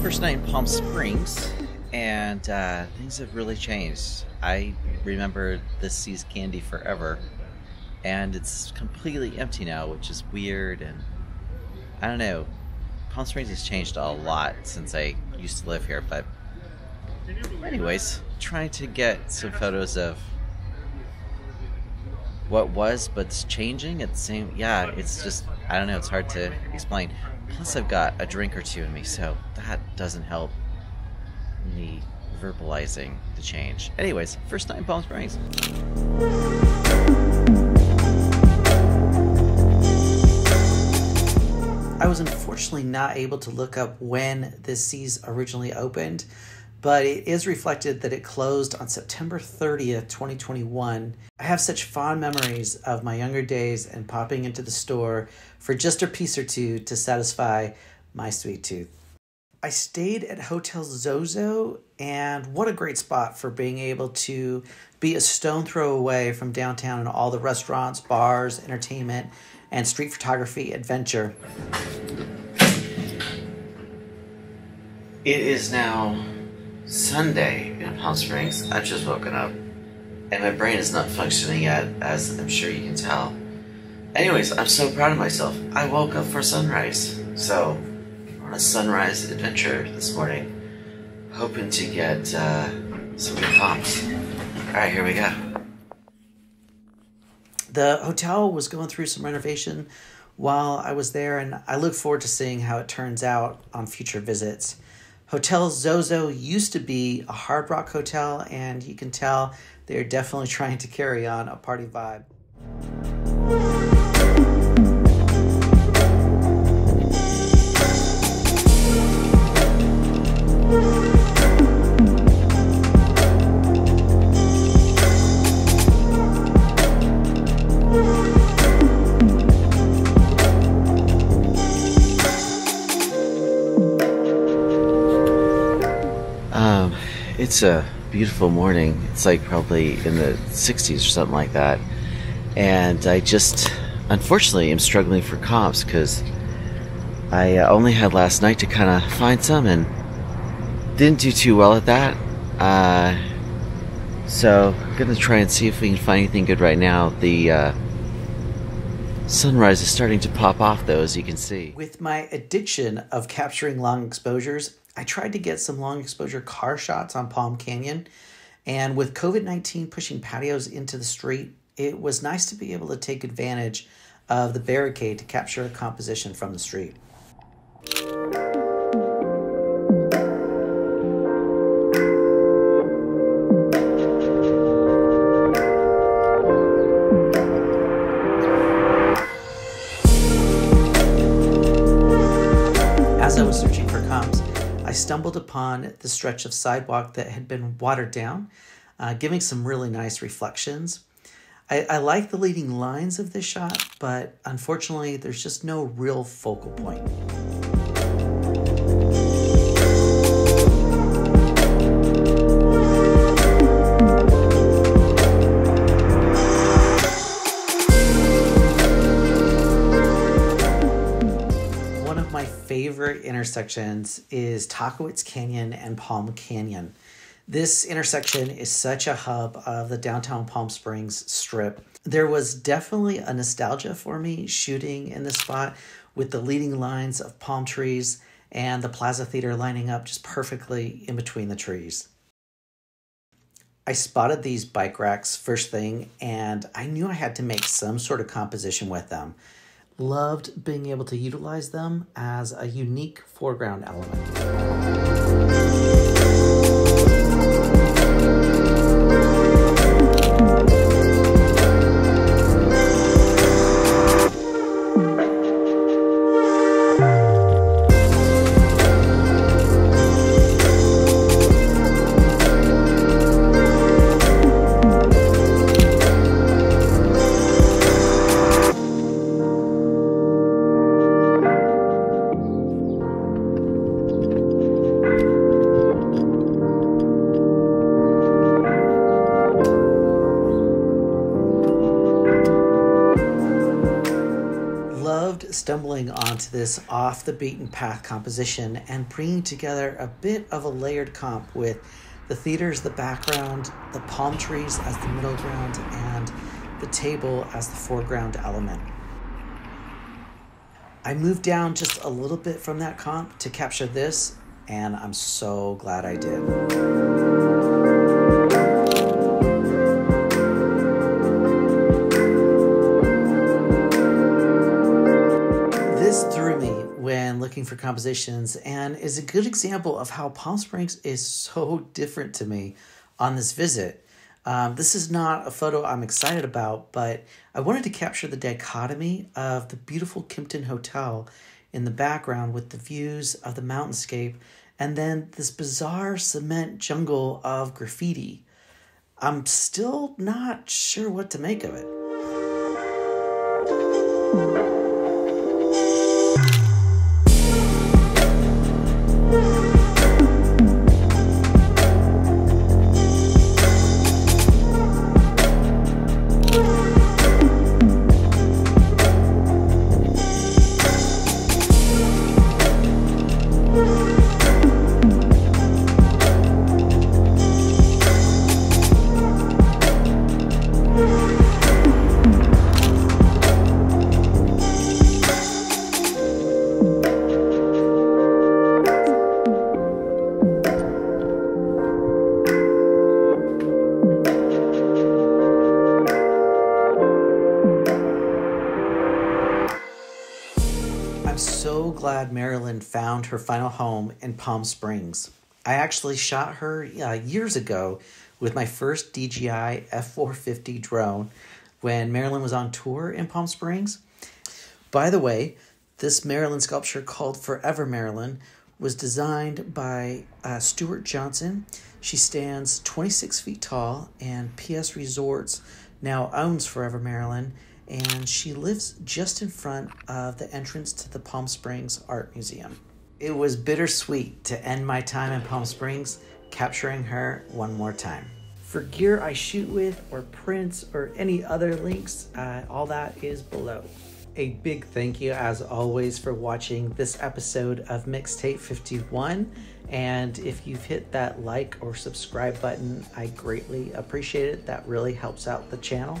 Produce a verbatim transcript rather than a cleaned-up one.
First night in Palm Springs, and uh, things have really changed. I remember the See's Candy forever, and it's completely empty now, which is weird. And I don't know, Palm Springs has changed a lot since I used to live here. But anyways, trying to get some photos of what was, but it's changing at the same. Yeah, it's just, I don't know, it's hard to explain. Plus I've got a drink or two in me, so that doesn't help me verbalizing the change. Anyways, first night in Palm Springs. I was unfortunately not able to look up when the See's originally opened, but it is reflected that it closed on September thirtieth, twenty twenty-one. I have such fond memories of my younger days and popping into the store for just a piece or two to satisfy my sweet tooth. I stayed at Hotel Zozo, and what a great spot for being able to be a stone throw away from downtown and all the restaurants, bars, entertainment, and street photography adventure. It is now Sunday in Palm Springs. I've just woken up and my brain is not functioning yet, as I'm sure you can tell. Anyways, I'm so proud of myself. I woke up for sunrise. So, on a sunrise adventure this morning, hoping to get uh, some good comps. All right, here we go. The hotel was going through some renovation while I was there, and I look forward to seeing how it turns out on future visits. Hotel Zozo used to be a Hard Rock hotel, and you can tell they're definitely trying to carry on a party vibe. It's a beautiful morning. It's like probably in the sixties or something like that. And I just, unfortunately, am struggling for comps because I only had last night to kind of find some and didn't do too well at that. Uh, so I'm going to try and see if we can find anything good right now. The uh, sunrise is starting to pop off though, as you can see. With my addiction of capturing long exposures, I tried to get some long exposure car shots on Palm Canyon, and with COVID nineteen pushing patios into the street, it was nice to be able to take advantage of the barricade to capture a composition from the street. As I was searching for comps, I stumbled upon the stretch of sidewalk that had been watered down, uh, giving some really nice reflections. I, I like the leading lines of this shot, but unfortunately, there's just no real focal point. Favorite intersections is Tahquitz Canyon and Palm Canyon. This intersection is such a hub of the downtown Palm Springs strip. There was definitely a nostalgia for me shooting in this spot with the leading lines of palm trees and the Plaza Theater lining up just perfectly in between the trees. I spotted these bike racks first thing, and I knew I had to make some sort of composition with them. Loved being able to utilize them as a unique foreground element. stumbling onto this off the beaten path composition and bringing together a bit of a layered comp with the theater as the background, the palm trees as the middle ground, and the table as the foreground element. I moved down just a little bit from that comp to capture this, and I'm so glad I did. For compositions, and is a good example of how Palm Springs is so different to me on this visit. Um, this is not a photo I'm excited about, but I wanted to capture the dichotomy of the beautiful Kimpton Hotel in the background with the views of the mountainscape and then this bizarre cement jungle of graffiti. I'm still not sure what to make of it. Glad Marilyn found her final home in Palm Springs. I actually shot her uh, years ago with my first D J I F four fifty drone when Marilyn was on tour in Palm Springs. By the way, this Marilyn sculpture called Forever Marilyn was designed by uh, Stuart Johnson. She stands twenty-six feet tall, and P S Resorts now owns Forever Marilyn, and she lives just in front of the entrance to the Palm Springs Art Museum. It was bittersweet to end my time in Palm Springs capturing her one more time. For gear I shoot with or prints or any other links, uh, all that is below. A big thank you as always for watching this episode of Mixtape fifty-one. And if you've hit that like or subscribe button, I greatly appreciate it. That really helps out the channel.